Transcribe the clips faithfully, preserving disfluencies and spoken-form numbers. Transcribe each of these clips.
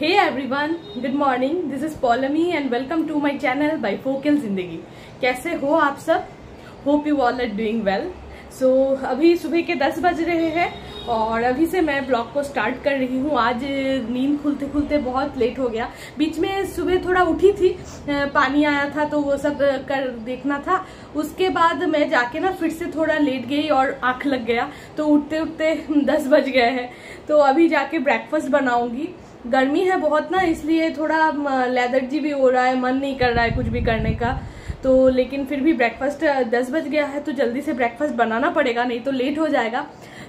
Hey everyone, good morning. This is Polmi and welcome to my channel bifocal Zindagi. कैसे हो आप सब? Hope you all are doing well. So अभी सुबह के दस बज रहे हैं और अभी से मैं ब्लॉग को स्टार्ट कर रही हूँ। आज नींद खुलते खुलते बहुत लेट हो गया। बीच में सुबह थोड़ा उठी थी, पानी आया था तो वो सब कर देखना था। उसके बाद मैं जाके ना फिर से थोड़ा लेट गई और आँख लग गया, तो उठते उठते दस बज गए हैं। तो अभी जाके ब्रेकफास्ट बनाऊँगी। गर्मी है बहुत ना, इसलिए थोड़ा लेथर्जी भी हो रहा है, मन नहीं कर रहा है कुछ भी करने का। तो लेकिन फिर भी ब्रेकफास्ट दस बज गया है तो जल्दी से ब्रेकफास्ट बनाना पड़ेगा, नहीं तो लेट हो जाएगा।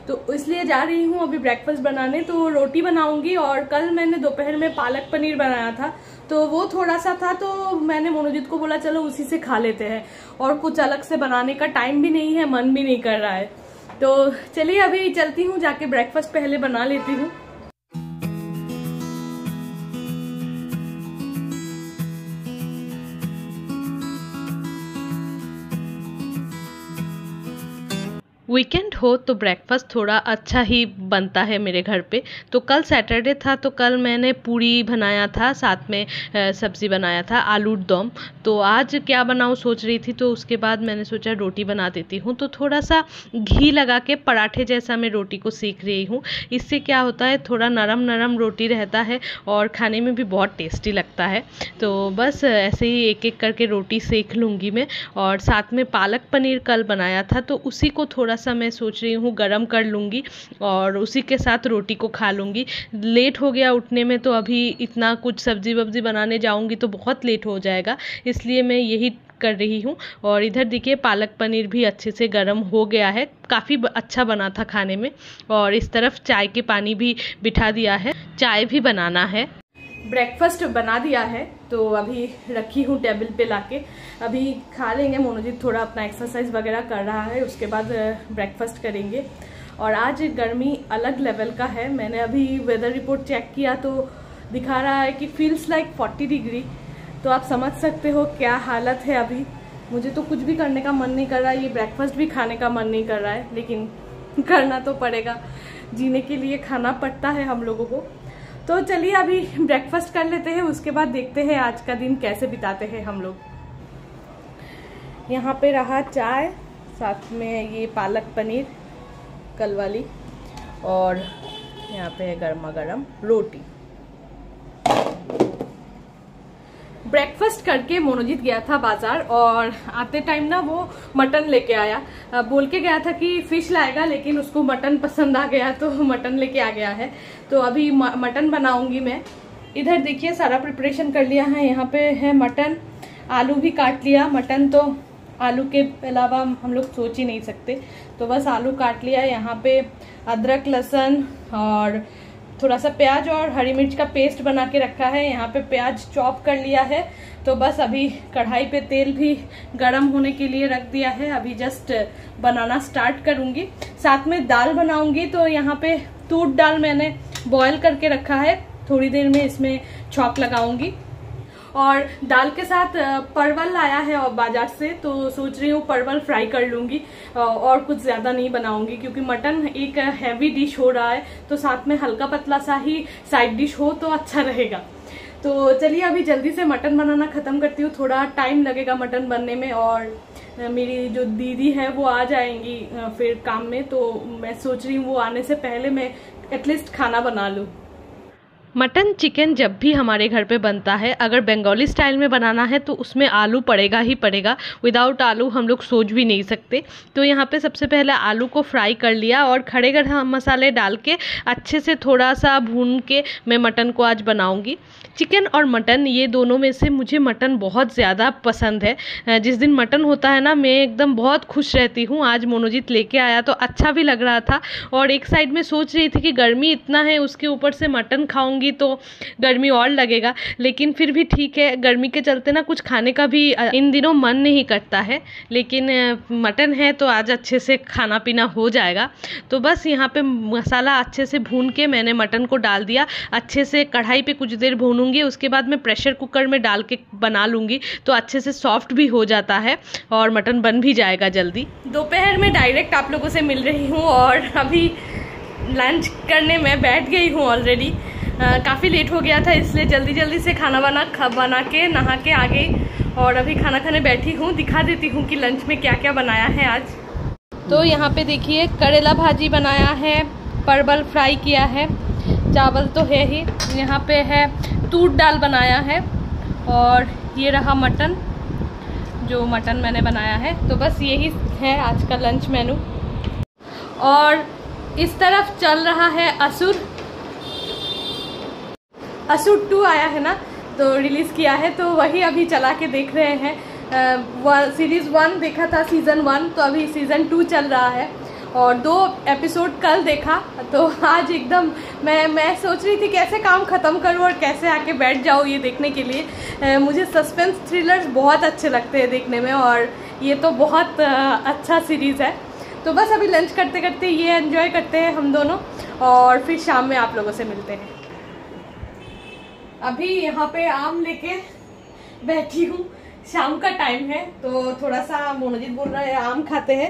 तो इसलिए जा रही हूँ अभी ब्रेकफास्ट बनाने। तो रोटी बनाऊँगी और कल मैंने दोपहर में पालक पनीर बनाया था तो वो थोड़ा सा था, तो मैंने मनोजीत को बोला चलो उसी से खा लेते हैं, और कुछ अलग से बनाने का टाइम भी नहीं है, मन भी नहीं कर रहा है। तो चलिए अभी चलती हूँ, जाके ब्रेकफास्ट पहले बना लेती हूँ। वीकेंड हो तो ब्रेकफास्ट थोड़ा अच्छा ही बनता है मेरे घर पे। तो कल सैटरडे था तो कल मैंने पूरी बनाया था, साथ में सब्ज़ी बनाया था, आलू दम। तो आज क्या बनाऊँ सोच रही थी, तो उसके बाद मैंने सोचा रोटी बना देती हूँ। तो थोड़ा सा घी लगा के पराठे जैसा मैं रोटी को सेक रही हूँ। इससे क्या होता है, थोड़ा नरम नरम रोटी रहता है और खाने में भी बहुत टेस्टी लगता है। तो बस ऐसे ही एक एक करके रोटी सेक लूँगी मैं। और साथ में पालक पनीर कल बनाया था तो उसी को थोड़ा सा मैं सोच रही हूँ गरम कर लूँगी और उसी के साथ रोटी को खा लूँगी। लेट हो गया उठने में, तो अभी इतना कुछ सब्जी वब्जी बनाने जाऊँगी तो बहुत लेट हो जाएगा, इसलिए मैं यही कर रही हूँ। और इधर देखिए पालक पनीर भी अच्छे से गर्म हो गया है, काफ़ी अच्छा बना था खाने में। और इस तरफ चाय के पानी भी बिठा दिया है, चाय भी बनाना है। ब्रेकफास्ट बना दिया है तो अभी रखी हूँ टेबल पे लाके, अभी खा लेंगे। मनोजीत थोड़ा अपना एक्सरसाइज वगैरह कर रहा है, उसके बाद ब्रेकफास्ट करेंगे। और आज गर्मी अलग लेवल का है। मैंने अभी वेदर रिपोर्ट चेक किया तो दिखा रहा है कि फील्स लाइक फोर्टी डिग्री। तो आप समझ सकते हो क्या हालत है अभी। मुझे तो कुछ भी करने का मन नहीं कर रहा है, ये ब्रेकफास्ट भी खाने का मन नहीं कर रहा है, लेकिन करना तो पड़ेगा, जीने के लिए खाना पड़ता है हम लोगों को। तो चलिए अभी ब्रेकफास्ट कर लेते हैं, उसके बाद देखते हैं आज का दिन कैसे बिताते हैं हम लोग। यहाँ पे रहा चाय, साथ में ये पालक पनीर कल वाली, और यहाँ पे है गर्मा गर्म रोटी। ब्रेकफास्ट करके मनोजीत गया था बाज़ार, और आते टाइम ना वो मटन लेके आया। बोल के गया था कि फिश लाएगा, लेकिन उसको मटन पसंद आ गया तो मटन लेके आ गया है। तो अभी मटन बनाऊंगी मैं। इधर देखिए सारा प्रिपरेशन कर लिया है। यहाँ पे है मटन, आलू भी काट लिया। मटन तो आलू के अलावा हम लोग सोच ही नहीं सकते, तो बस आलू काट लिया। यहाँ पे अदरक लहसुन और थोड़ा सा प्याज और हरी मिर्च का पेस्ट बना के रखा है। यहाँ पे प्याज चॉप कर लिया है। तो बस अभी कढ़ाई पे तेल भी गरम होने के लिए रख दिया है, अभी जस्ट बनाना स्टार्ट करूँगी। साथ में दाल बनाऊँगी। तो यहाँ पे तूर दाल मैंने बॉयल करके रखा है, थोड़ी देर में इसमें छौंक लगाऊँगी। और दाल के साथ परवल आया है और बाजार से, तो सोच रही हूँ परवल फ्राई कर लूँगी और कुछ ज़्यादा नहीं बनाऊँगी, क्योंकि मटन एक हैवी डिश हो रहा है तो साथ में हल्का पतला सा ही साइड डिश हो तो अच्छा रहेगा। तो चलिए अभी जल्दी से मटन बनाना ख़त्म करती हूँ। थोड़ा टाइम लगेगा मटन बनने में, और मेरी जो दीदी है वो आ जाएंगी फिर काम में, तो मैं सोच रही हूँ वो आने से पहले मैं एटलीस्ट खाना बना लूँ। मटन चिकन जब भी हमारे घर पे बनता है, अगर बंगाली स्टाइल में बनाना है तो उसमें आलू पड़ेगा ही पड़ेगा। विदाउट आलू हम लोग सोच भी नहीं सकते। तो यहाँ पे सबसे पहले आलू को फ्राई कर लिया और खड़े गरम मसाले डाल के अच्छे से थोड़ा सा भून के मैं मटन को आज बनाऊँगी। चिकन और मटन, ये दोनों में से मुझे मटन बहुत ज़्यादा पसंद है। जिस दिन मटन होता है ना, मैं एकदम बहुत खुश रहती हूँ। आज मनोजीत लेके आया तो अच्छा भी लग रहा था, और एक साइड में सोच रही थी कि गर्मी इतना है, उसके ऊपर से मटन खाऊँगी तो गर्मी और लगेगा, लेकिन फिर भी ठीक है। गर्मी के चलते ना कुछ खाने का भी इन दिनों मन नहीं करता है, लेकिन मटन है तो आज अच्छे से खाना पीना हो जाएगा। तो बस यहाँ पे मसाला अच्छे से भून के मैंने मटन को डाल दिया। अच्छे से कढ़ाई पे कुछ देर भूनूंगी, उसके बाद मैं प्रेशर कुकर में डाल के बना लूँगी, तो अच्छे से सॉफ्ट भी हो जाता है और मटन बन भी जाएगा जल्दी। दोपहर में डायरेक्ट आप लोगों से मिल रही हूँ और अभी लंच करने में बैठ गई हूँ ऑलरेडी। काफ़ी लेट हो गया था, इसलिए जल्दी जल्दी से खाना बना खा बना के नहा के आ गई और अभी खाना खाने बैठी हूँ। दिखा देती हूँ कि लंच में क्या क्या बनाया है आज। तो यहाँ पे देखिए करेला भाजी बनाया है, परवल फ्राई किया है, चावल तो है ही, यहाँ पे है तूर दाल बनाया है और ये रहा मटन, जो मटन मैंने बनाया है। तो बस यही है आज का लंच मेनू। और इस तरफ चल रहा है असुर असुर टू आया है ना, तो रिलीज़ किया है, तो वही अभी चला के देख रहे हैं। सीरीज़ वन देखा था सीज़न वन, तो अभी सीज़न टू चल रहा है और दो एपिसोड कल देखा। तो आज एकदम मैं मैं सोच रही थी कैसे काम ख़त्म करूं और कैसे आके बैठ जाऊं ये देखने के लिए। आ, मुझे सस्पेंस थ्रिलर्स बहुत अच्छे लगते हैं देखने में और ये तो बहुत आ, अच्छा सीरीज़ है। तो बस अभी लंच करते करते ये एंजॉय करते हैं हम दोनों और फिर शाम में आप लोगों से मिलते हैं। अभी यहाँ पे आम लेके बैठी हूँ, शाम का टाइम है तो थोड़ा सा मोनजीत बोल रहा है आम खाते हैं,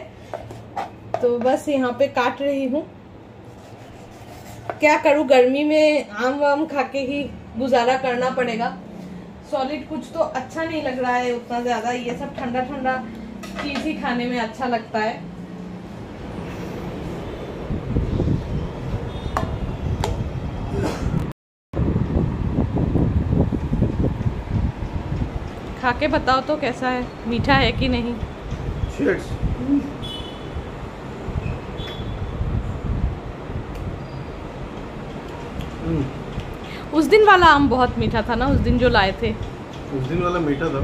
तो बस यहाँ पे काट रही हूँ। क्या करूँ, गर्मी में आम वाम खा के ही गुजारा करना पड़ेगा। सॉलिड कुछ तो अच्छा नहीं लग रहा है उतना ज़्यादा, ये सब ठंडा ठंडा चीज़ ही खाने में अच्छा लगता है। खाके बताओ तो कैसा है, मीठा है कि नहीं। Cheers. Mm. उस दिन वाला आम बहुत मीठा था ना, उस दिन जो लाए थे उस दिन वाला मीठा था,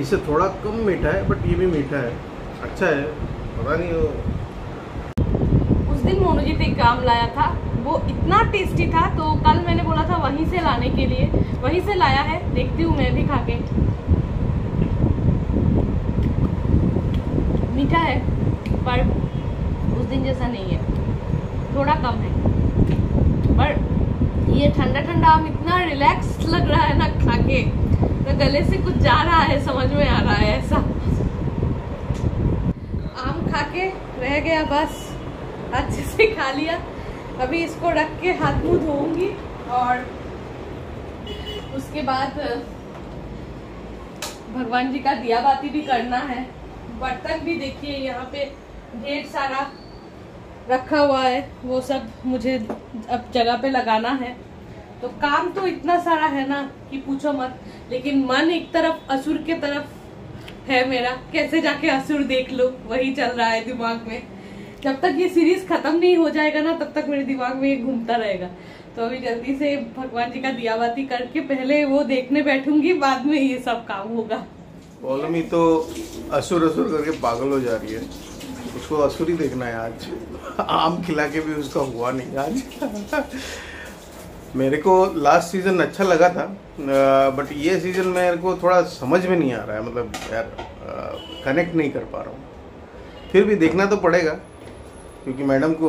इससे थोड़ा कम मीठा है बट ये भी मीठा है, अच्छा है, पता नहीं वो। उस दिन मोनूजीत एक आम लाया था, वो इतना टेस्टी था, तो कल मैंने बोला था वहीं से लाने के लिए, वहीं से लाया है। देखती हूँ मैं भी खा के, मीठा है पर उस दिन जैसा नहीं है, थोड़ा कम है। पर ये ठंडा ठंडा आम इतना रिलैक्स लग रहा है ना खा के, तो गले से कुछ जा रहा है, समझ में आ रहा है ऐसा। आम खा के रह गया बस, अच्छे से खा लिया। अभी इसको रख के हाथ मुंह धोऊंगी और उसके बाद भगवान जी का दिया बाती भी करना है। बर्तन भी देखिए यहाँ पे ढेर सारा रखा हुआ है, वो सब मुझे अब जगह पे लगाना है। तो काम तो इतना सारा है ना कि पूछो मत, लेकिन मन एक तरफ असुर के तरफ है मेरा, कैसे जाके असुर देख लो, वही चल रहा है दिमाग में। जब तक ये सीरीज खत्म नहीं हो जाएगा ना तब तक मेरे दिमाग में ये घूमता रहेगा। तो अभी जल्दी से भगवान जी का दिया बाती करके पहले वो देखने बैठूंगी, बाद में ये सब काम होगा। पौलमी तो असुर असुर करके पागल हो जा रही है, उसको असुर ही देखना है आज। आम खिला के भी उसका हुआ नहीं आज। मेरे को लास्ट सीजन अच्छा लगा था बट ये सीजन मेरे को थोड़ा समझ में नहीं आ रहा है, मतलब यार कनेक्ट नहीं कर पा रहा हूँ। फिर भी देखना तो पड़ेगा क्योंकि मैडम को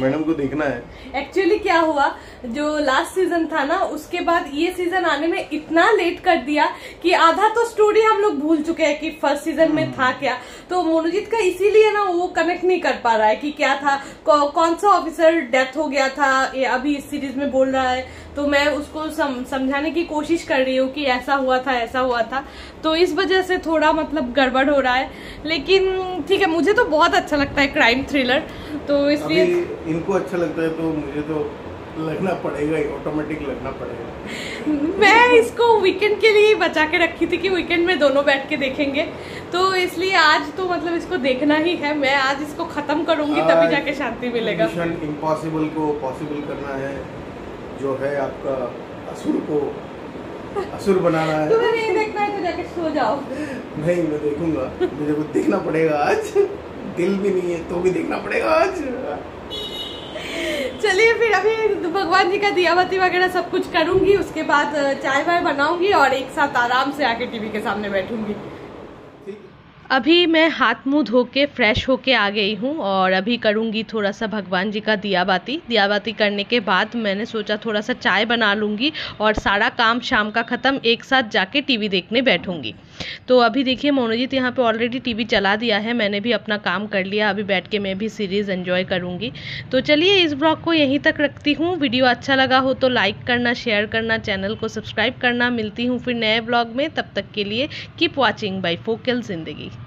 मैडम को देखना है। एक्चुअली क्या हुआ, जो लास्ट सीजन था ना उसके बाद ये सीजन आने में इतना लेट कर दिया कि आधा तो स्टोरी हम लोग भूल चुके हैं कि फर्स्ट सीजन में था क्या। तो मोनूजीत का इसीलिए ना वो कनेक्ट नहीं कर पा रहा है कि क्या था, कौ, कौन सा ऑफिसर डेथ हो गया था ये अभी इस सीरीज में बोल रहा है। तो मैं उसको सम, समझाने की कोशिश कर रही हूँ कि ऐसा हुआ था ऐसा हुआ था, तो इस वजह से थोड़ा मतलब गड़बड़ हो रहा है। लेकिन ठीक है, मुझे तो बहुत अच्छा लगता है क्राइम थ्रिलर, तो इसलिए इनको अच्छा लगता है तो मुझे तो लगना पड़ेगा, ऑटोमेटिक लगना पड़ेगा। मैं इसको वीकेंड के लिए बचा के रखी थी कि वीकेंड में दोनों बैठ के देखेंगे, तो इसलिए आज तो मतलब इसको देखना ही है। मैं आज इसको खत्म करूंगी तभी जाके शांति मिलेगा। मिशन इम्पॉसिबल को पॉसिबल करना है, जो है आपका असुर को असुर बनाना है। तुम्हें नहीं देखना है तो जाके सो जाओ। नहीं, मैं देखूंगा, मुझे कुछ देखना पड़ेगा आज, दिल भी नहीं है तो भी देखना पड़ेगा आज। चलिए फिर अभी भगवान जी का दिया बाती वगैरह सब कुछ करूंगी, उसके बाद चाय वाय बनाऊंगी और एक साथ आराम से आके टीवी के सामने बैठूंगी। अभी मैं हाथ मुंह धो के फ्रेश होके आ गई हूँ और अभी करूँगी थोड़ा सा भगवान जी का दिया बाती। दिया बाती करने के बाद मैंने सोचा थोड़ा सा चाय बना लूँगी और सारा काम शाम का ख़त्म एक साथ जाके टीवी देखने बैठूँगी। तो अभी देखिए मोनोजीत यहाँ पे ऑलरेडी टीवी चला दिया है, मैंने भी अपना काम कर लिया, अभी बैठ के मैं भी सीरीज़ एंजॉय करूँगी। तो चलिए इस ब्लॉग को यहीं तक रखती हूँ। वीडियो अच्छा लगा हो तो लाइक करना, शेयर करना, चैनल को सब्सक्राइब करना। मिलती हूँ फिर नए ब्लॉग में, तब तक के लिए कीप वॉचिंग बाय फोकल जिंदगी।